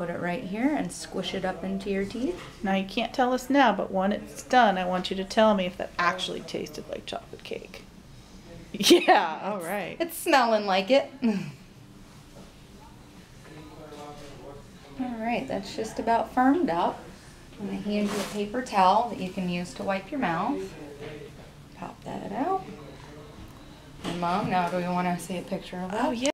put it right here and squish it up into your teeth. Now you can't tell us now, but when it's done, I want you to tell me if that actually tasted like chocolate cake. Yeah, all right. It's smelling like it. All right, that's just about firmed up. I'm going to hand you a paper towel that you can use to wipe your mouth. Pop that out. And Mom, now do we want to see a picture of it? Oh, yeah.